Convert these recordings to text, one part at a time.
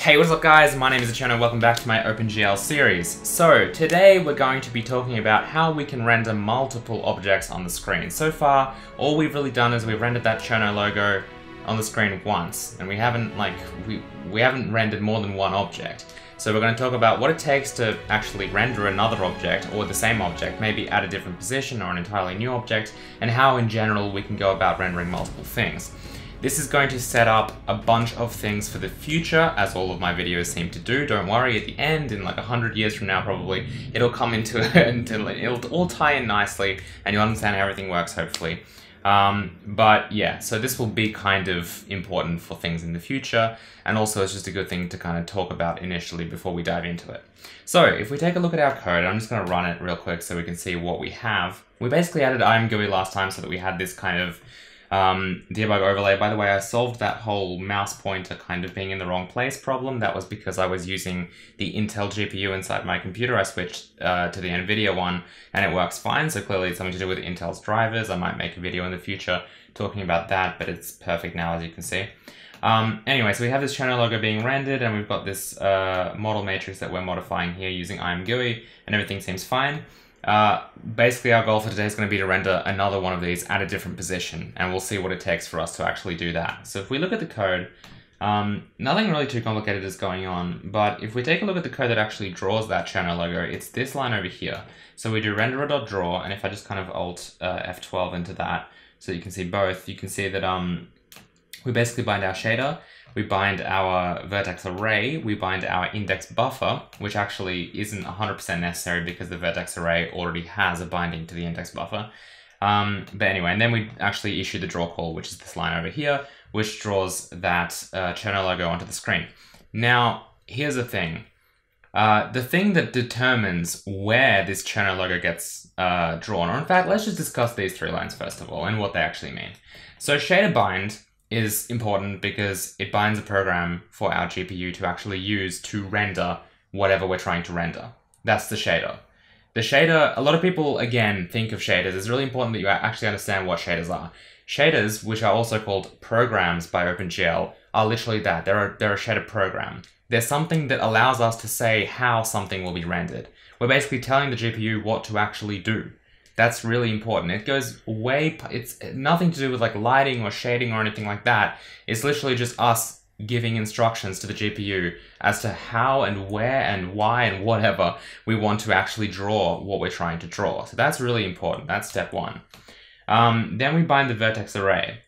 Hey, what's up guys? My name is The Cherno, welcome back to my OpenGL series. So today we're going to be talking about how we can render multiple objects on the screen. So far, all we've really done is we've rendered that Cherno logo on the screen once, and we haven't haven't rendered more than one object. So we're going to talk about what it takes to actually render another object, or the same object, maybe at a different position or an entirely new object, and how in general we can go about rendering multiple things. This is going to set up a bunch of things for the future, as all of my videos seem to do. Don't worry, at the end, in like 100 years from now probably, it'll come into it, it'll all tie in nicely, and you'll understand how everything works, hopefully. But yeah, so this will be kind of important for things in the future, and also it's just a good thing to kind of talk about initially before we dive into it. So if we take a look at our code, I'm just going to run it real quick so we can see what we have. We basically added ImGui last time so that we had this kind of debug overlay. By the way, I solved that whole mouse pointer kind of being in the wrong place problem. That was because I was using the Intel GPU inside my computer. I switched to the NVIDIA one and it works fine. So clearly it's something to do with Intel's drivers. I might make a video in the future talking about that, but it's perfect now, as you can see. Anyway, so we have this Cherno logo being rendered and we've got this model matrix that we're modifying here using ImGui, and everything seems fine. Basically our goal for today is going to be to render another one of these at a different position, and we'll see what it takes for us to actually do that. So if we look at the code, nothing really too complicated is going on, but if we take a look at the code that actually draws that Cherno logo, it's this line over here. So we do renderer.draw, and if I just kind of alt F12 into that, so you can see both, you can see that we basically bind our shader, we bind our vertex array, we bind our index buffer, which actually isn't 100% necessary because the vertex array already has a binding to the index buffer. But anyway, and then we actually issue the draw call, which is this line over here, which draws that Cherno logo onto the screen. Now, here's the thing. The thing that determines where this Cherno logo gets drawn, or in fact, let's just discuss these three lines first of all and what they actually mean. So shader bind is important because it binds a program for our GPU to actually use to render whatever we're trying to render. That's the shader. The shader, a lot of people, again, think of shaders. It's really important that you actually understand what shaders are. Shaders, which are also called programs by OpenGL, are literally that. They're a shader program. They're something that allows us to say how something will be rendered. We're basically telling the GPU what to actually do. That's really important. It goes way, it's nothing to do with like lighting or shading or anything like that. It's literally just us giving instructions to the GPU as to how and where and why and whatever we want to actually draw what we're trying to draw. So that's really important. That's step one. Then we bind the vertex array,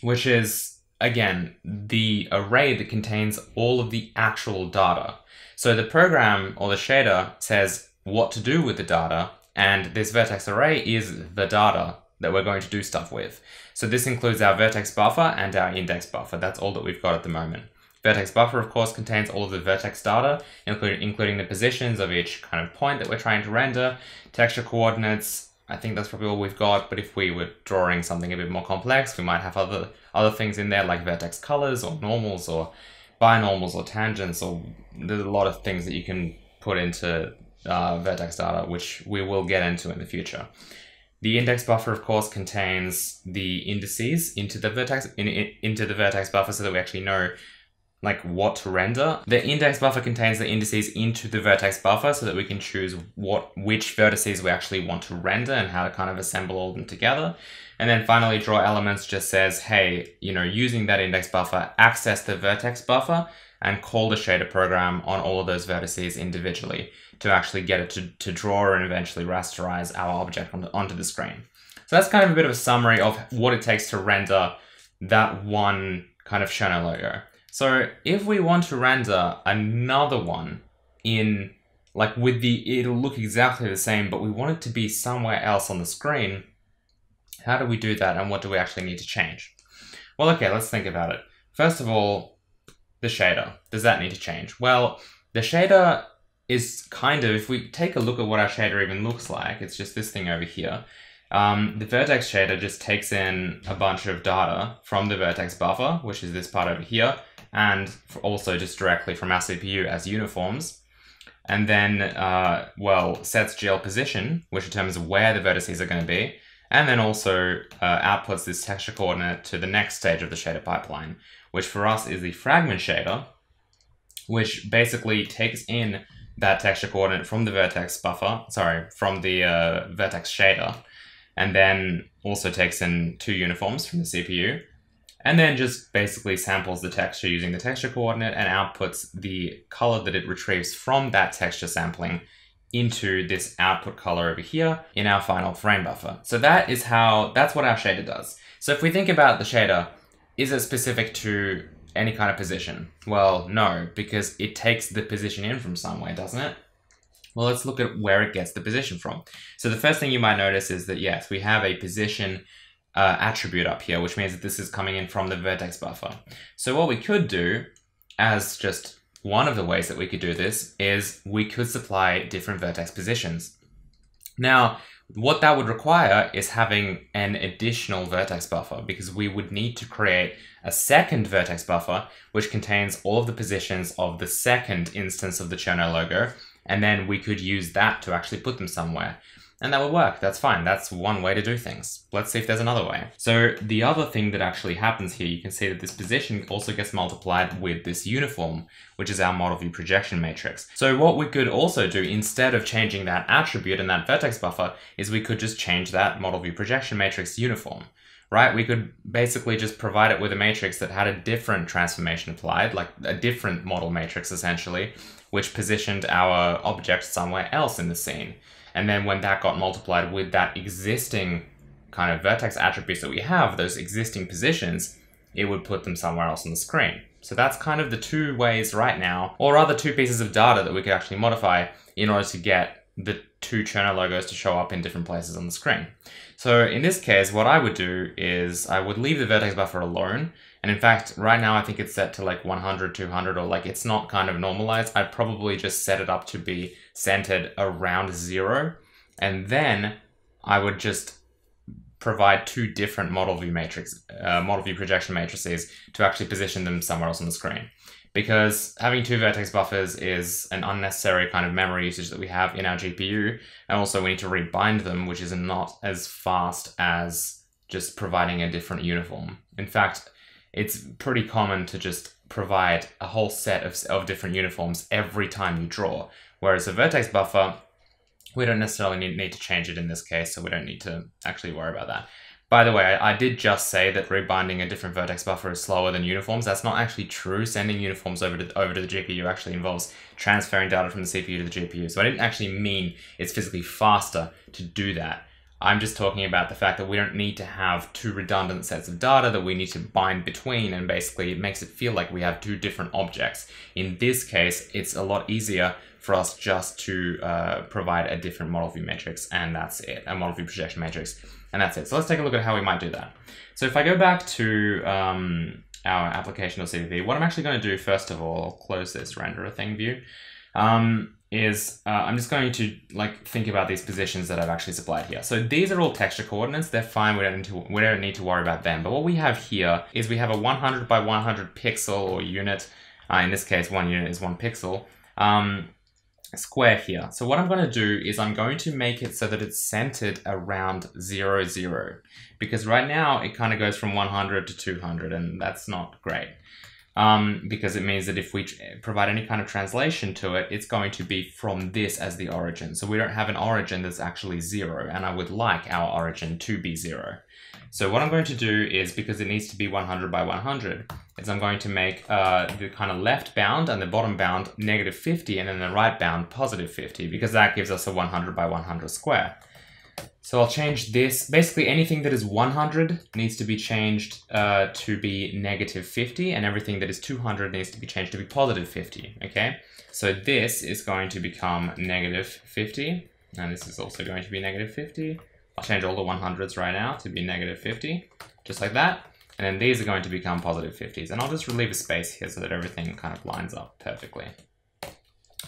which is, again, the array that contains all of the actual data. So the program or the shader says what to do with the data, and this vertex array is the data that we're going to do stuff with. So this includes our vertex buffer and our index buffer. That's all that we've got at the moment. Vertex buffer, of course, contains all of the vertex data, including the positions of each kind of point that we're trying to render, texture coordinates. I think that's probably all we've got, but if we were drawing something a bit more complex, we might have other things in there like vertex colors or normals or binormals or tangents, or there's a lot of things that you can put into vertex data, which we will get into in the future. The index buffer, of course, contains the indices into the vertex buffer, so that we actually know like what to render. The index buffer contains the indices into the vertex buffer, so that we can choose which vertices we actually want to render and how to kind of assemble all of them together. And then finally, draw elements just says, hey, you know, using that index buffer, access the vertex buffer and call the shader program on all of those vertices individually to actually get it to draw and eventually rasterize our object onto the screen. So that's kind of a bit of a summary of what it takes to render that one kind of Cherno logo. So if we want to render another one in, like with the, it'll look exactly the same, but we want it to be somewhere else on the screen, how do we do that and what do we actually need to change? Well, okay, let's think about it. First of all, the shader, does that need to change? Well, the shader is kind of, if we take a look at what our shader even looks like, it's just this thing over here. The vertex shader just takes in a bunch of data from the vertex buffer, which is this part over here, and also just directly from our CPU as uniforms. And then, well, sets GL position, which determines where the vertices are going to be. And then also outputs this texture coordinate to the next stage of the shader pipeline, which for us is the fragment shader, which basically takes in that texture coordinate from the vertex buffer, from the vertex shader, and then also takes in two uniforms from the CPU, and then just basically samples the texture using the texture coordinate and outputs the color that it retrieves from that texture sampling into this output color over here in our final frame buffer. So that is how, that's what our shader does. So if we think about the shader, is it specific to any kind of position? Well, no, because it takes the position in from somewhere, doesn't it? Well, let's look at where it gets the position from. So the first thing you might notice is that, yes, we have a position attribute up here, which means that this is coming in from the vertex buffer. So what we could do, as just one of the ways that we could do this, is we could supply different vertex positions. Now, what that would require is having an additional vertex buffer, because we would need to create a second vertex buffer, which contains all of the positions of the second instance of the Cherno logo, and then we could use that to actually put them somewhere. And that would work, that's fine. That's one way to do things. Let's see if there's another way. So the other thing that actually happens here, you can see that this position also gets multiplied with this uniform, which is our model view projection matrix. So what we could also do, instead of changing that attribute and that vertex buffer, is we could just change that model view projection matrix uniform, right? We could basically just provide it with a matrix that had a different transformation applied, like a different model matrix essentially, which positioned our object somewhere else in the scene. And then when that got multiplied with that existing kind of vertex attributes that we have, those existing positions, it would put them somewhere else on the screen. So that's kind of the two ways right now, or rather two pieces of data that we could actually modify in order to get the two Cherno logos to show up in different places on the screen. So in this case, what I would do is I would leave the vertex buffer alone. And in fact, right now I think it's set to like 100, 200, or like it's not kind of normalized. I'd probably just set it up to be centered around 0. And then I would just provide two different model view projection matrices to actually position them somewhere else on the screen. Because having two vertex buffers is an unnecessary kind of memory usage that we have in our GPU. And also we need to rebind them, which is not as fast as just providing a different uniform. In fact, it's pretty common to just provide a whole set of different uniforms every time you draw. Whereas a vertex buffer, we don't necessarily need to change it in this case, so we don't need to actually worry about that. By the way, I did just say that rebinding a different vertex buffer is slower than uniforms. That's not actually true. Sending uniforms over to the GPU actually involves transferring data from the CPU to the GPU. So I didn't actually mean it's physically faster to do that. I'm just talking about the fact that we don't need to have two redundant sets of data that we need to bind between, and basically it makes it feel like we have two different objects. In this case, it's a lot easier for us just to provide a different model view matrix, and that's it, a model view projection matrix, and that's it. So let's take a look at how we might do that. So if I go back to our application.cpp, what I'm actually going to do first of all, I'll close this renderer thing view, I'm just going to think about these positions that I've actually supplied here. So these are all texture coordinates. They're fine. We don't need to worry about them. But what we have here is we have a 100 by 100 pixel or unit. In this case, one unit is one pixel square here. So what I'm going to do is I'm going to make it so that it's centered around 0, 0, because right now it kind of goes from 100 to 200, and that's not great. Because it means that if we provide any kind of translation to it, it's going to be from this as the origin. So we don't have an origin that's actually 0, and I would like our origin to be 0. So what I'm going to do is, because it needs to be 100 by 100, is I'm going to make the kind of left bound and the bottom bound -50, and then the right bound +50, because that gives us a 100 by 100 square. So I'll change this. Basically, anything that is 100 needs to be changed to be -50, and everything that is 200 needs to be changed to be +50, okay? So this is going to become -50, and this is also going to be -50. I'll change all the 100s right now to be -50, just like that. And then these are going to become +50s. And I'll just leave a space here so that everything kind of lines up perfectly.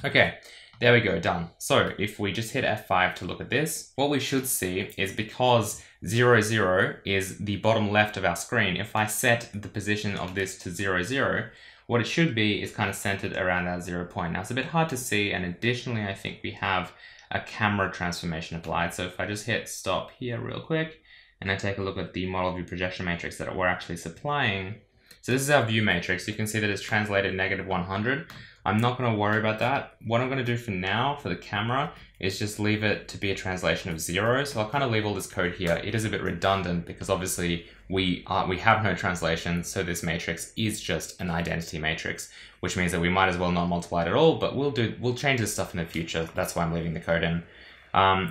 Okay. There we go, done. So if we just hit F5 to look at this, what we should see is, because 0, 0 is the bottom left of our screen, if I set the position of this to 0, 0, what it should be is kind of centered around that 0 point. Now it's a bit hard to see, and additionally, I think we have a camera transformation applied. So if I just hit stop here real quick, and I take a look at the model view projection matrix that we're actually supplying, So this is our view matrix. You can see that it's translated -100. I'm not going to worry about that. What I'm going to do for now for the camera is just leave it to be a translation of 0. So I'll kind of leave all this code here. It is a bit redundant because obviously we have no translation. So this matrix is just an identity matrix, which means that we might as well not multiply it at all, but we'll change this stuff in the future. That's why I'm leaving the code in.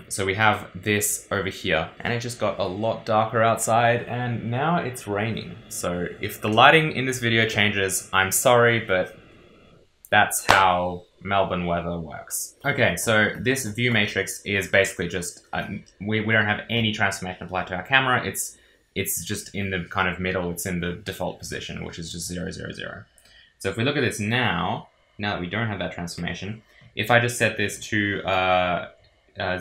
So we have this over here, and it just got a lot darker outside, and now it's raining. So if the lighting in this video changes, I'm sorry, but that's how Melbourne weather works. Okay, so this view matrix is basically just, we don't have any transformation applied to our camera. It's just in the kind of middle, it's in the default position, which is just 0, 0, 0. So if we look at this now that we don't have that transformation, if I just set this to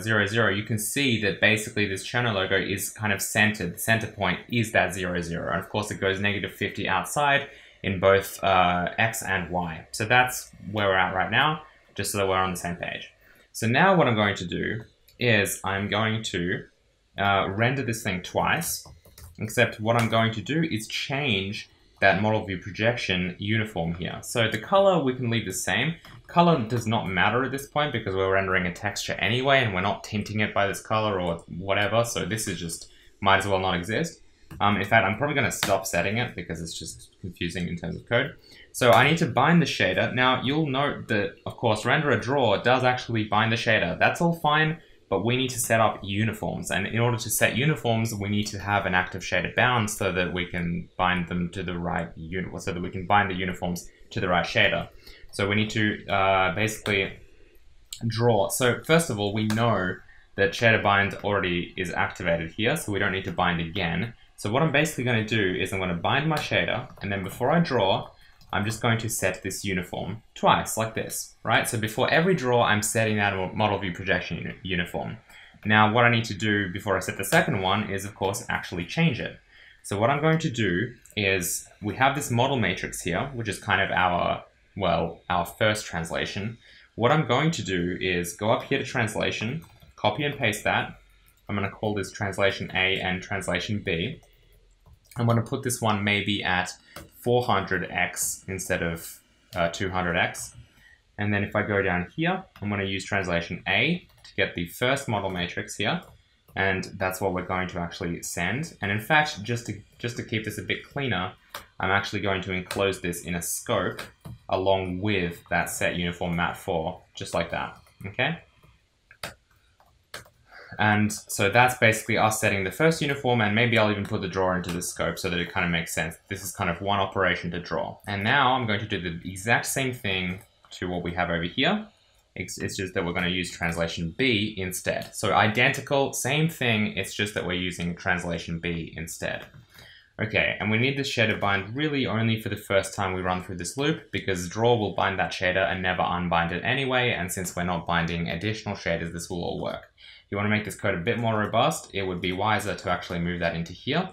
0, 0, you can see that basically this Cherno logo is kind of centered. The center point is that 0, 0. And of course it goes -50 outside in both X and Y. So that's where we're at right now, just so that we're on the same page. So now what I'm going to do is I'm going to render this thing twice, except what I'm going to do is change that model view projection uniform here. So the color we can leave the same. Color does not matter at this point because we're rendering a texture anyway and we're not tinting it by this color or whatever. So this is just, might as well not exist. In fact, I'm probably going to stop setting it because it's just confusing in terms of code. So I need to bind the shader. Now you'll note that, of course, renderer draw does actually bind the shader. That's all fine, but we need to set up uniforms. And in order to set uniforms, we need to have an active shader bound so that we can bind them to the right uniform, so that we can bind the uniforms to the right shader. So we need to basically draw. So first of all, we know that shader bind already is activated here, so we don't need to bind again. So what I'm basically going to do is I'm going to bind my shader, and then before I draw, I'm just going to set this uniform twice, like this, right? So before every draw, I'm setting that model view projection uniform. Now, what I need to do before I set the second one is, of course, actually change it. So what I'm going to do is we have this model matrix here, which is kind of our, well, our first translation. What I'm going to do is go up here to translation, copy and paste that. I'm going to call this translation A and translation B. I'm going to put this one maybe at 400x instead of 200x. And then if I go down here, I'm going to use translation A to get the first model matrix here. And that's what we're going to actually send. And in fact, just to keep this a bit cleaner, I'm actually going to enclose this in a scope along with that set uniform mat 4, just like that. Okay. And so that's basically us setting the first uniform, and maybe I'll even put the draw into the scope so that it kind of makes sense. This is kind of one operation to draw. And now I'm going to do the exact same thing to what we have over here. It's just that we're going to use translation B instead. So identical, same thing, it's just that we're using translation B instead. Okay, and we need the shader bind really only for the first time we run through this loop, because draw will bind that shader and never unbind it anyway, and since we're not binding additional shaders, this will all work. If you want to make this code a bit more robust, it would be wiser to actually move that into here.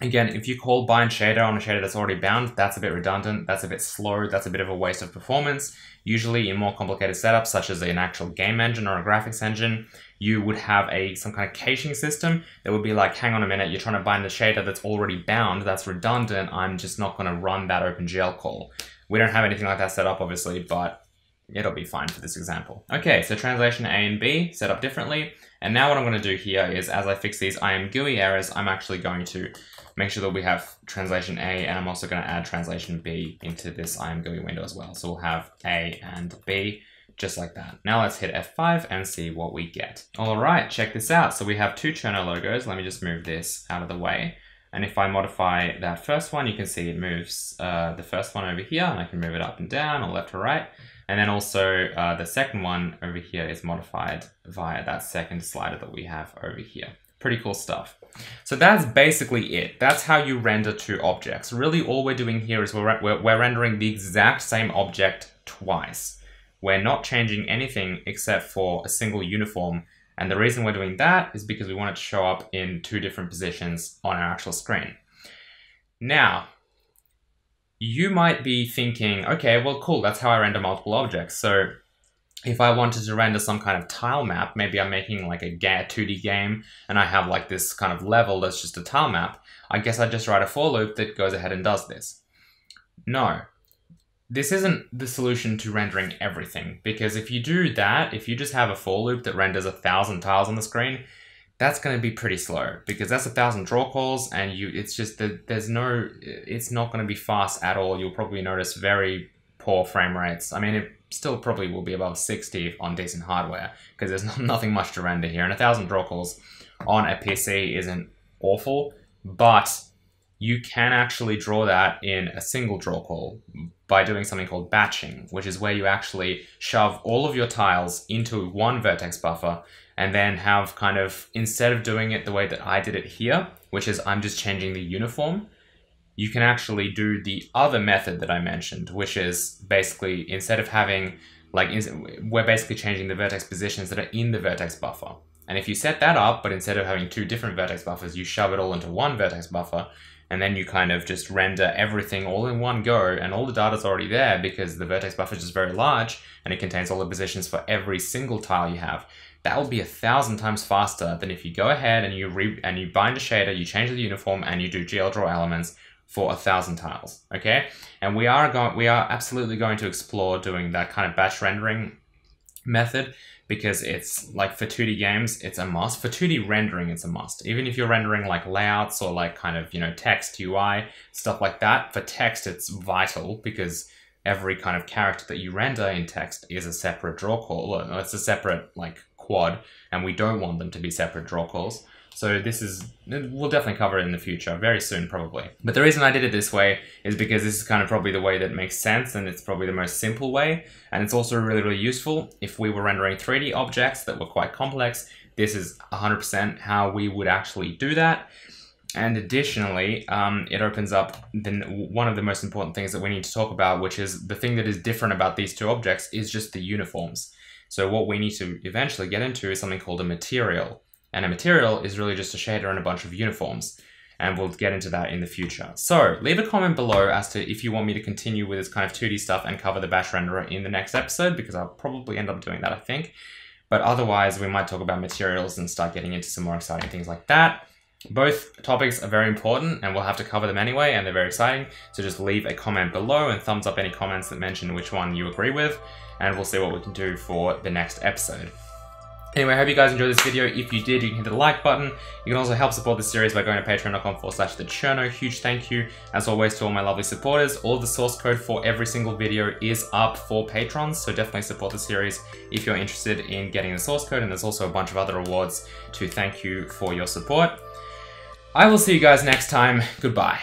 Again, if you call bind shader on a shader that's already bound, that's a bit redundant, that's a bit slow, that's a bit of a waste of performance. Usually in more complicated setups, such as an actual game engine or a graphics engine, you would have some kind of caching system that would be like, hang on a minute, you're trying to bind the shader that's already bound, that's redundant, I'm just not going to run that OpenGL call. We don't have anything like that set up, obviously, but it'll be fine for this example. Okay, so translation A and B set up differently. And now what I'm going to do here is, as I fix these ImGui errors, I'm actually going to make sure that we have translation A, and I'm also going to add translation B into this ImGui window as well. So we'll have A and B, just like that. Now let's hit F5 and see what we get. All right, check this out. So we have two Cherno logos. Let me just move this out of the way. And if I modify that first one, you can see it moves the first one over here, and I can move it up and down or left or right. And then also the second one over here is modified via that second slider that we have over here. Pretty cool stuff. So that's basically it. That's how you render two objects. Really all we're doing here is we're rendering the exact same object twice. We're not changing anything except for a single uniform. And the reason we're doing that is because we want it to show up in two different positions on our actual screen. Now, you might be thinking, okay, well, cool, that's how I render multiple objects. So if I wanted to render some kind of tile map, maybe I'm making like a 2D game and I have like this kind of level that's just a tile map, I guess I just write a for loop that goes ahead and does this. No, this isn't the solution to rendering everything, because if you do that, if you just have a for loop that renders 1,000 tiles on the screen, that's going to be pretty slow, because that's 1,000 draw calls and it's just that it's not going to be fast at all. You'll probably notice very poor frame rates. I mean, it still probably will be above 60 on decent hardware, because there's nothing much to render here, and 1,000 draw calls on a PC isn't awful, but you can actually draw that in a single draw call by doing something called batching, which is where you actually shove all of your tiles into one vertex buffer and then have kind of, instead of doing it the way that I did it here, which is I'm just changing the uniform, you can actually do the other method that I mentioned, which is basically instead of having, like, we're basically changing the vertex positions that are in the vertex buffer. And if you set that up, but instead of having two different vertex buffers, you shove it all into one vertex buffer, and then you kind of just render everything all in one go, and all the data's already there because the vertex buffer is just very large and it contains all the positions for every single tile you have. That will be 1,000 times faster than if you go ahead and you bind a shader, you change the uniform, and you do GL draw elements for 1,000 tiles, okay? And we are absolutely going to explore doing that kind of batch rendering method, because it's like for 2D games, it's a must. For 2D rendering, it's a must. Even if you're rendering like layouts or like kind of, you know, text, UI, stuff like that, for text, it's vital, because every kind of character that you render in text is a separate draw call. It's a separate like quad, and we don't want them to be separate draw calls. So we'll definitely cover it in the future, very soon probably. But the reason I did it this way is because this is kind of probably the way that makes sense, and it's probably the most simple way. And it's also really, really useful. If we were rendering 3D objects that were quite complex, this is 100% how we would actually do that. And additionally, it opens up one of the most important things that we need to talk about, which is the thing that is different about these two objects is just the uniforms. So what we need to eventually get into is something called a material. And a material is really just a shader and a bunch of uniforms. And we'll get into that in the future. So leave a comment below as to if you want me to continue with this kind of 2D stuff and cover the batch renderer in the next episode, because I'll probably end up doing that, I think. But otherwise, we might talk about materials and start getting into some more exciting things like that. Both topics are very important and we'll have to cover them anyway, and they're very exciting. So just leave a comment below and thumbs up any comments that mention which one you agree with, and we'll see what we can do for the next episode. Anyway, I hope you guys enjoyed this video. If you did, you can hit the like button. You can also help support this series by going to patreon.com/thecherno. Huge thank you, as always, to all my lovely supporters. All of the source code for every single video is up for patrons, so definitely support the series if you're interested in getting the source code, and there's also a bunch of other rewards to thank you for your support. I will see you guys next time. Goodbye.